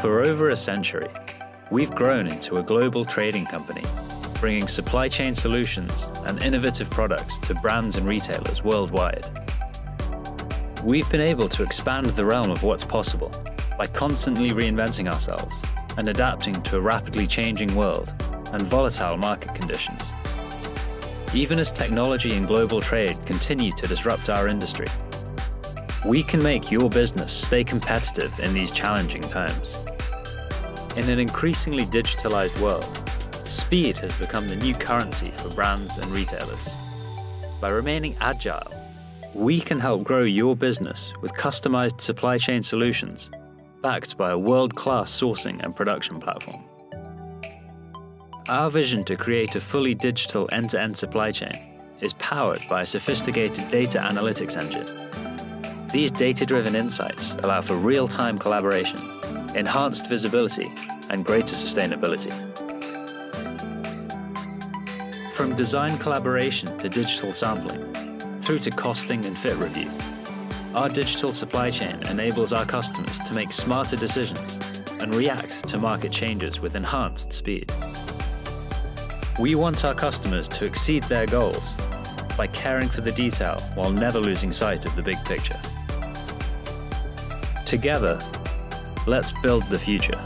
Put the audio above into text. For over a century, we've grown into a global trading company, bringing supply chain solutions and innovative products to brands and retailers worldwide. We've been able to expand the realm of what's possible by constantly reinventing ourselves and adapting to a rapidly changing world and volatile market conditions. Even as technology and global trade continue to disrupt our industry, we can make your business stay competitive in these challenging times. In an increasingly digitalized world, speed has become the new currency for brands and retailers. By remaining agile, we can help grow your business with customized supply chain solutions backed by a world-class sourcing and production platform. Our vision to create a fully digital end-to-end supply chain is powered by a sophisticated data analytics engine. These data-driven insights allow for real-time collaboration, enhanced visibility, and greater sustainability. From design collaboration to digital sampling, through to costing and fit review, our digital supply chain enables our customers to make smarter decisions and react to market changes with enhanced speed. We want our customers to exceed their goals by caring for the detail while never losing sight of the big picture. Together, let's build the future.